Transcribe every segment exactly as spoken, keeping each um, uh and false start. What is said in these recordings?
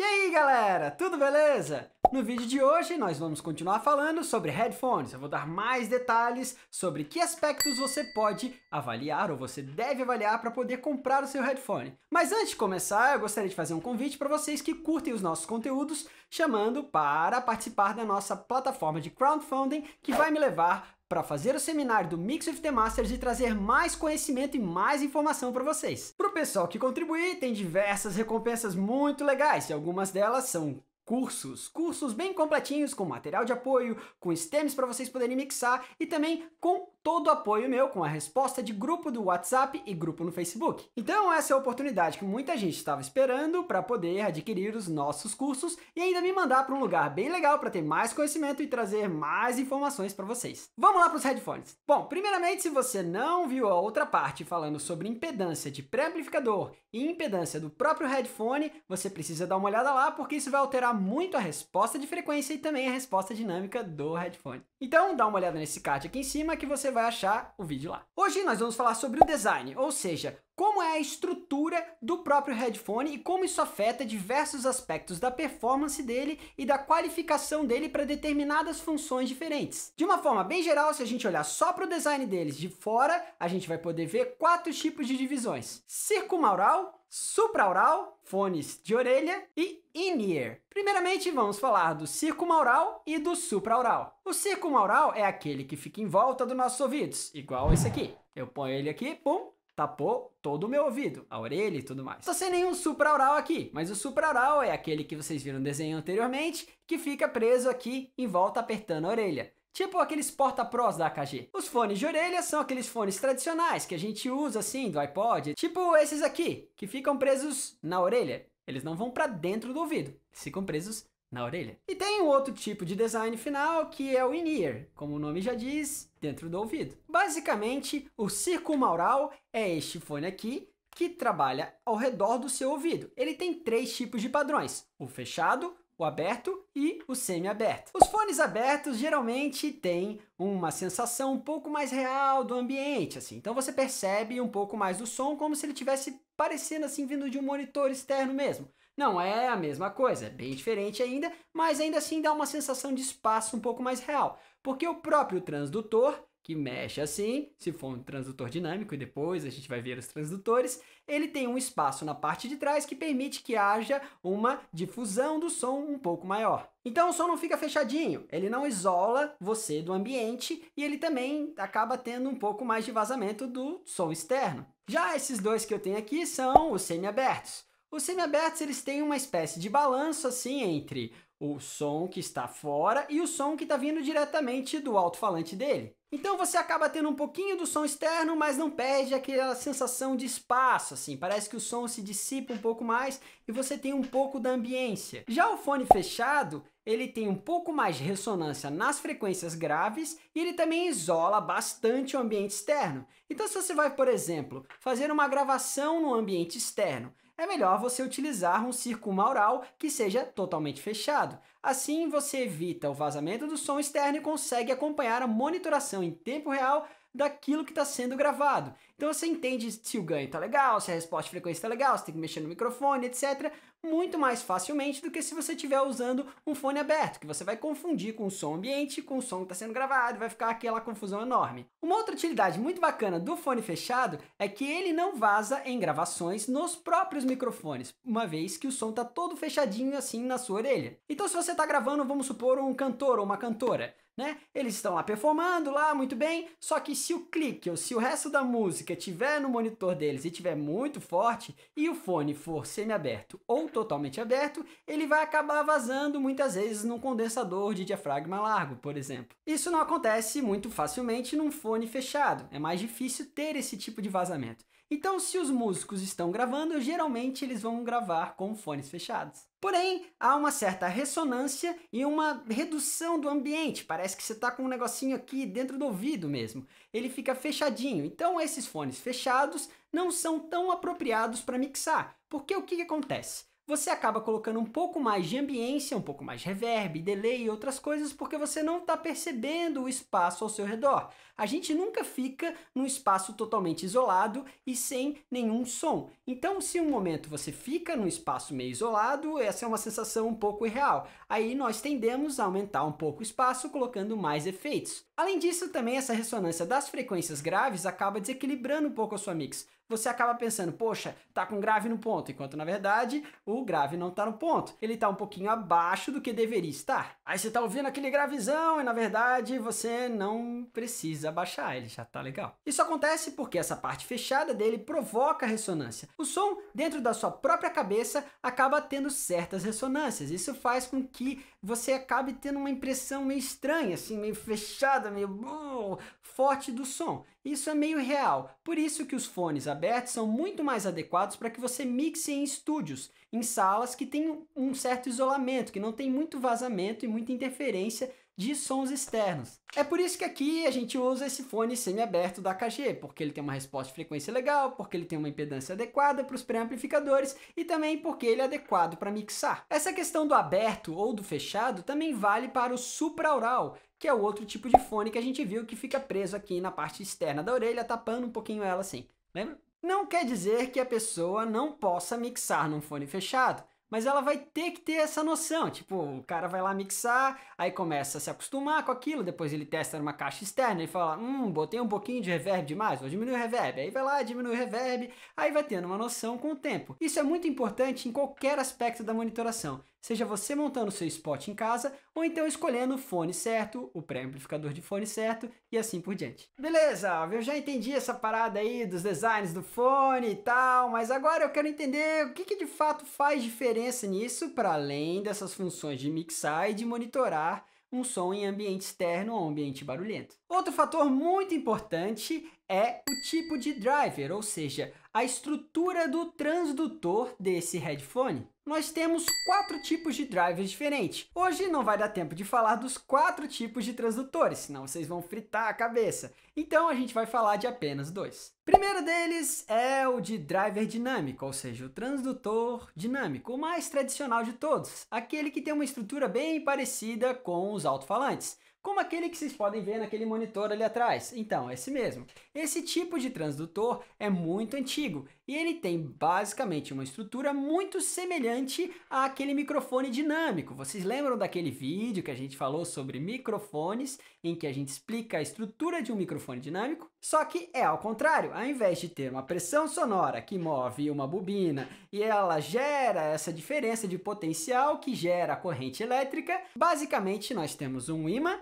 E aí galera, tudo beleza? No vídeo de hoje nós vamos continuar falando sobre headphones. Eu vou dar mais detalhes sobre que aspectos você pode avaliar ou você deve avaliar para poder comprar o seu headphone. Mas antes de começar, eu gostaria de fazer um convite para vocês que curtem os nossos conteúdos, chamando para participar da nossa plataforma de crowdfunding, que vai me levar para fazer o seminário do Mix with the Masters e trazer mais conhecimento e mais informação para vocês. Para o pessoal que contribuir, tem diversas recompensas muito legais, e algumas delas são cursos, cursos bem completinhos, com material de apoio, com stems para vocês poderem mixar e também com todo o apoio meu, com a resposta de grupo do WhatsApp e grupo no Facebook. Então essa é a oportunidade que muita gente estava esperando para poder adquirir os nossos cursos e ainda me mandar para um lugar bem legal para ter mais conhecimento e trazer mais informações para vocês. Vamos lá para os headphones. Bom, primeiramente, se você não viu a outra parte falando sobre impedância de pré-amplificador e impedância do próprio headphone, você precisa dar uma olhada lá, porque isso vai alterar muito a resposta de frequência e também a resposta dinâmica do headphone. Então dá uma olhada nesse card aqui em cima que você vai achar o vídeo lá. Hoje nós vamos falar sobre o design, ou seja, como é a estrutura do próprio headphone e como isso afeta diversos aspectos da performance dele e da qualificação dele para determinadas funções diferentes. De uma forma bem geral, se a gente olhar só para o design deles de fora, a gente vai poder ver quatro tipos de divisões: circumaural, supraaural, fones de orelha e in-ear. Primeiramente, vamos falar do circumaural e do supraaural. O circumaural é aquele que fica em volta dos nossos ouvidos, igual esse aqui. Eu ponho ele aqui, pum, tapou todo o meu ouvido, a orelha e tudo mais. Só sem nenhum supraaural aqui, mas o supraaural é aquele que vocês viram no desenho anteriormente, que fica preso aqui em volta apertando a orelha. Tipo aqueles Porta Pros da A K G. Os fones de orelha são aqueles fones tradicionais que a gente usa assim, do iPod, tipo esses aqui, que ficam presos na orelha. Eles não vão para dentro do ouvido, eles ficam presos na orelha. E tem um outro tipo de design final, que é o in-ear, como o nome já diz, dentro do ouvido. Basicamente, o circumaural é este fone aqui, que trabalha ao redor do seu ouvido. Ele tem três tipos de padrões: o fechado, o aberto e o semi-aberto. Os fones abertos geralmente têm uma sensação um pouco mais real do ambiente, assim. Então você percebe um pouco mais do som, como se ele tivesse parecendo assim vindo de um monitor externo mesmo. Não é a mesma coisa, é bem diferente ainda, mas ainda assim dá uma sensação de espaço um pouco mais real, porque o próprio transdutor, que mexe assim, se for um transdutor dinâmico, e depois a gente vai ver os transdutores, ele tem um espaço na parte de trás que permite que haja uma difusão do som um pouco maior. Então o som não fica fechadinho, ele não isola você do ambiente e ele também acaba tendo um pouco mais de vazamento do som externo. Já esses dois que eu tenho aqui são os semiabertos. Os semiabertos, eles têm uma espécie de balanço assim entre o som que está fora e o som que está vindo diretamente do alto-falante dele. Então você acaba tendo um pouquinho do som externo, mas não perde aquela sensação de espaço, assim. Parece que o som se dissipa um pouco mais e você tem um pouco da ambiência. Já o fone fechado, ele tem um pouco mais de ressonância nas frequências graves e ele também isola bastante o ambiente externo. Então se você vai, por exemplo, fazer uma gravação no ambiente externo, é melhor você utilizar um circumaural que seja totalmente fechado. Assim você evita o vazamento do som externo e consegue acompanhar a monitoração em tempo real daquilo que está sendo gravado. Então você entende se o ganho está legal, se a resposta de frequência está legal, se tem que mexer no microfone, etcétera. Muito mais facilmente do que se você estiver usando um fone aberto, que você vai confundir com o som ambiente, com o som que está sendo gravado, vai ficar aquela confusão enorme. Uma outra utilidade muito bacana do fone fechado é que ele não vaza em gravações nos próprios microfones, uma vez que o som está todo fechadinho assim na sua orelha. Então se você está gravando, vamos supor, um cantor ou uma cantora, né? Eles estão lá performando, lá muito bem, só que se o clique ou se o resto da música estiver no monitor deles e estiver muito forte e o fone for semiaberto ou totalmente aberto, ele vai acabar vazando muitas vezes num condensador de diafragma largo, por exemplo. Isso não acontece muito facilmente num fone fechado, é mais difícil ter esse tipo de vazamento. Então, se os músicos estão gravando, geralmente eles vão gravar com fones fechados. Porém, há uma certa ressonância e uma redução do ambiente, parece que você está com um negocinho aqui dentro do ouvido mesmo. Ele fica fechadinho, então esses fones fechados não são tão apropriados para mixar, porque o que que acontece? você acaba colocando um pouco mais de ambiência, um pouco mais de reverb, delay e outras coisas, porque você não está percebendo o espaço ao seu redor. A gente nunca fica num espaço totalmente isolado e sem nenhum som. Então, se um momento você fica num espaço meio isolado, essa é uma sensação um pouco irreal. Aí nós tendemos a aumentar um pouco o espaço, colocando mais efeitos. Além disso, também essa ressonância das frequências graves acaba desequilibrando um pouco a sua mix. Você acaba pensando, poxa, tá com grave no ponto, enquanto na verdade o grave não tá no ponto. Ele tá um pouquinho abaixo do que deveria estar. Aí você tá ouvindo aquele gravizão e na verdade você não precisa abaixar, ele já tá legal. Isso acontece porque essa parte fechada dele provoca ressonância. O som dentro da sua própria cabeça acaba tendo certas ressonâncias. Isso faz com que você acabe tendo uma impressão meio estranha, assim, meio fechada, meio uh, forte do som. Isso é meio real, por isso que os fones abertos são muito mais adequados para que você mixe em estúdios, em salas que tem um certo isolamento, que não tem muito vazamento e muita interferência de sons externos. É por isso que aqui a gente usa esse fone semi-aberto da A K G, porque ele tem uma resposta de frequência legal, porque ele tem uma impedância adequada para os pré-amplificadores e também porque ele é adequado para mixar. Essa questão do aberto ou do fechado também vale para o supraoral, que é o outro tipo de fone que a gente viu que fica preso aqui na parte externa da orelha, tapando um pouquinho ela assim, lembra? Não quer dizer que a pessoa não possa mixar num fone fechado, mas ela vai ter que ter essa noção, tipo, o cara vai lá mixar, aí começa a se acostumar com aquilo, depois ele testa numa caixa externa e fala, hum, botei um pouquinho de reverb demais, vou diminuir o reverb, aí vai lá, diminui o reverb, aí vai tendo uma noção com o tempo. Isso é muito importante em qualquer aspecto da monitoração, seja você montando seu spot em casa, ou então escolhendo o fone certo, o pré-amplificador de fone certo, e assim por diante. Beleza, eu já entendi essa parada aí dos designs do fone e tal, mas agora eu quero entender o que, que de fato faz diferença nisso, para além dessas funções de mixar e de monitorar um som em ambiente externo ou ambiente barulhento. Outro fator muito importante é o tipo de driver, ou seja, a estrutura do transdutor desse headphone. Nós temos quatro tipos de drivers diferentes. Hoje não vai dar tempo de falar dos quatro tipos de transdutores, senão vocês vão fritar a cabeça. Então a gente vai falar de apenas dois. O primeiro deles é o de driver dinâmico, ou seja, o transdutor dinâmico, o mais tradicional de todos, aquele que tem uma estrutura bem parecida com os alto-falantes, como aquele que vocês podem ver naquele monitor ali atrás. Então, esse mesmo. Esse tipo de transdutor é muito antigo e ele tem basicamente uma estrutura muito semelhante àquele microfone dinâmico. Vocês lembram daquele vídeo que a gente falou sobre microfones, em que a gente explica a estrutura de um microfone dinâmico? Só que é ao contrário. Ao invés de ter uma pressão sonora que move uma bobina e ela gera essa diferença de potencial que gera a corrente elétrica, basicamente nós temos um ímã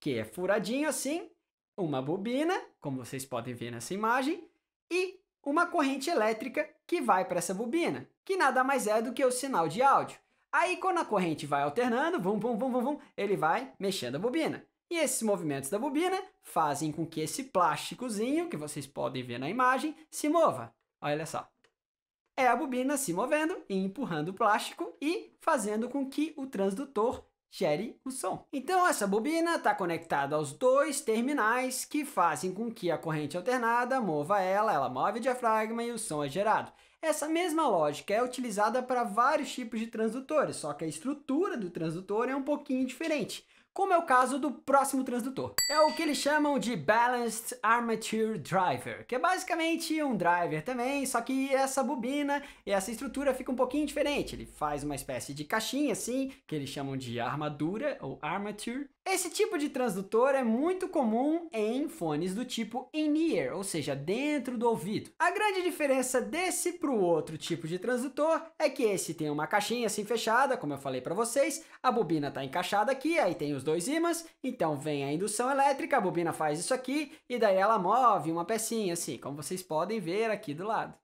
que é furadinho assim, uma bobina, como vocês podem ver nessa imagem, e uma corrente elétrica que vai para essa bobina, que nada mais é do que o sinal de áudio. Aí quando a corrente vai alternando, vum, vum, vum, vum, vum, ele vai mexendo a bobina. E esses movimentos da bobina fazem com que esse plásticozinho, que vocês podem ver na imagem, se mova. Olha só. É a bobina se movendo e empurrando o plástico e fazendo com que o transdutor gere o som. Então essa bobina está conectada aos dois terminais que fazem com que a corrente alternada mova ela, ela move o diafragma e o som é gerado. Essa mesma lógica é utilizada para vários tipos de transdutores, só que a estrutura do transdutor é um pouquinho diferente, como é o caso do próximo transdutor. É o que eles chamam de Balanced Armature Driver, que é basicamente um driver também, só que essa bobina e essa estrutura fica um pouquinho diferente. Ele faz uma espécie de caixinha assim, que eles chamam de armadura ou armature. Esse tipo de transdutor é muito comum em fones do tipo in-ear, ou seja, dentro do ouvido. A grande diferença desse para o outro tipo de transdutor é que esse tem uma caixinha assim fechada, como eu falei para vocês, a bobina está encaixada aqui, aí tem os dois ímãs, então vem a indução elétrica, a bobina faz isso aqui, e daí ela move uma pecinha assim, como vocês podem ver aqui do lado.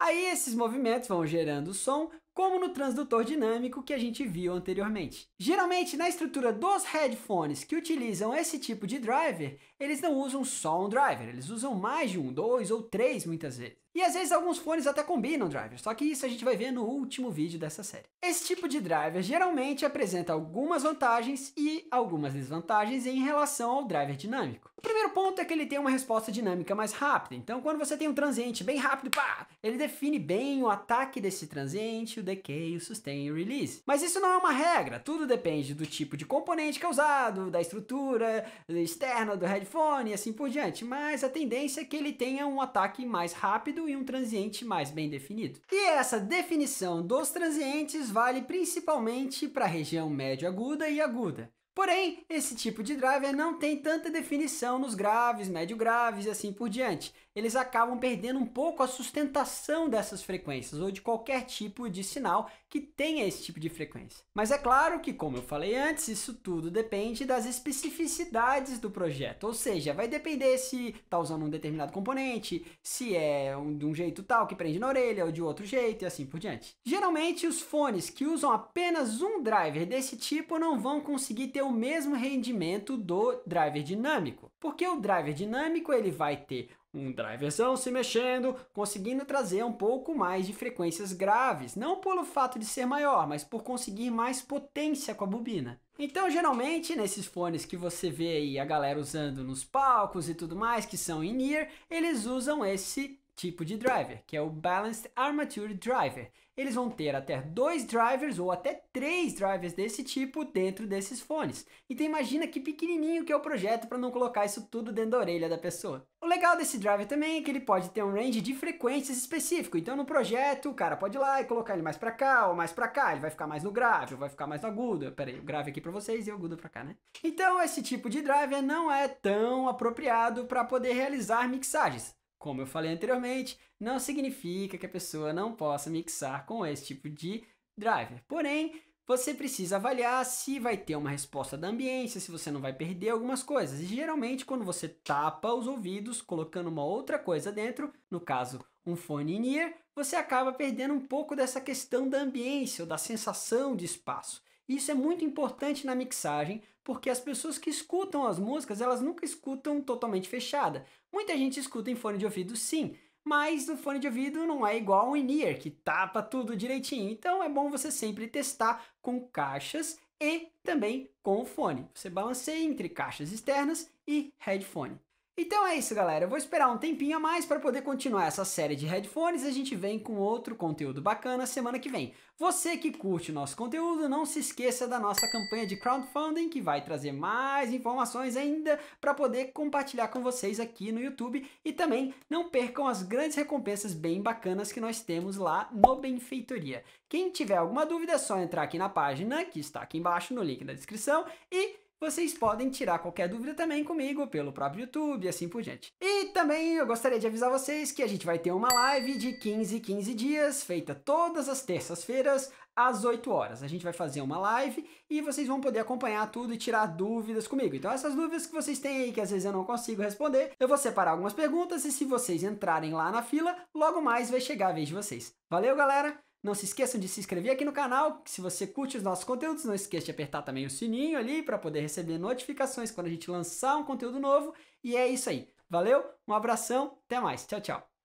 Aí esses movimentos vão gerando som, como no transdutor dinâmico que a gente viu anteriormente. Geralmente, na estrutura dos headphones que utilizam esse tipo de driver, eles não usam só um driver, eles usam mais de um, dois ou três muitas vezes. E às vezes alguns fones até combinam drivers, só que isso a gente vai ver no último vídeo dessa série. Esse tipo de driver geralmente apresenta algumas vantagens e algumas desvantagens em relação ao driver dinâmico. O primeiro ponto é que ele tem uma resposta dinâmica mais rápida, então quando você tem um transiente bem rápido, pá, ele define bem o ataque desse transiente, o decay, o sustain e o release. Mas isso não é uma regra, tudo depende do tipo de componente que é usado, da estrutura externa do headphone e assim por diante, mas a tendência é que ele tenha um ataque mais rápido e um transiente mais bem definido. E essa definição dos transientes vale principalmente para a região médio-aguda e aguda. Porém, esse tipo de driver não tem tanta definição nos graves, médio-graves e assim por diante. Eles acabam perdendo um pouco a sustentação dessas frequências ou de qualquer tipo de sinal que tenha esse tipo de frequência. Mas é claro que, como eu falei antes, isso tudo depende das especificidades do projeto. Ou seja, vai depender se está usando um determinado componente, se é de um jeito tal que prende na orelha ou de outro jeito e assim por diante. Geralmente, os fones que usam apenas um driver desse tipo não vão conseguir ter o mesmo rendimento do driver dinâmico, porque o driver dinâmico ele vai ter um driverzão se mexendo, conseguindo trazer um pouco mais de frequências graves, não pelo fato de ser maior, mas por conseguir mais potência com a bobina. Então, geralmente, nesses fones que você vê aí a galera usando nos palcos e tudo mais, que são in-ear, eles usam esse tipo de driver, que é o Balanced Armature Driver. Eles vão ter até dois drivers ou até três drivers desse tipo dentro desses fones. Então imagina que pequenininho que é o projeto para não colocar isso tudo dentro da orelha da pessoa. O legal desse driver também é que ele pode ter um range de frequências específico. Então no projeto o cara pode ir lá e colocar ele mais para cá ou mais para cá. Ele vai ficar mais no grave ou vai ficar mais no agudo. Pera aí, o grave aqui para vocês e o agudo para cá, né? Então esse tipo de driver não é tão apropriado para poder realizar mixagens. Como eu falei anteriormente, não significa que a pessoa não possa mixar com esse tipo de driver. Porém, você precisa avaliar se vai ter uma resposta da ambiência, se você não vai perder algumas coisas. E geralmente, quando você tapa os ouvidos, colocando uma outra coisa dentro, no caso, um fone in-ear, você acaba perdendo um pouco dessa questão da ambiência, ou da sensação de espaço. Isso é muito importante na mixagem, porque as pessoas que escutam as músicas, elas nunca escutam totalmente fechada. Muita gente escuta em fone de ouvido sim, mas o fone de ouvido não é igual ao in-ear, que tapa tudo direitinho. Então é bom você sempre testar com caixas e também com o fone. Você balanceia entre caixas externas e headphone. Então é isso, galera. Eu vou esperar um tempinho a mais para poder continuar essa série de headphones. A gente vem com outro conteúdo bacana semana que vem. Você que curte o nosso conteúdo, não se esqueça da nossa campanha de crowdfunding, que vai trazer mais informações ainda para poder compartilhar com vocês aqui no YouTube. E também não percam as grandes recompensas bem bacanas que nós temos lá no Benfeitoria. Quem tiver alguma dúvida é só entrar aqui na página, que está aqui embaixo no link da descrição, e vocês podem tirar qualquer dúvida também comigo, pelo próprio YouTube e assim por diante. E também eu gostaria de avisar vocês que a gente vai ter uma live de quinze em quinze dias, feita todas as terças-feiras, às oito horas. A gente vai fazer uma live e vocês vão poder acompanhar tudo e tirar dúvidas comigo. Então essas dúvidas que vocês têm aí, que às vezes eu não consigo responder, eu vou separar algumas perguntas e se vocês entrarem lá na fila, logo mais vai chegar a vez de vocês. Valeu, galera! Não se esqueçam de se inscrever aqui no canal, se você curte os nossos conteúdos, não esqueça de apertar também o sininho ali para poder receber notificações quando a gente lançar um conteúdo novo. E é isso aí. Valeu, um abração, até mais. Tchau, tchau.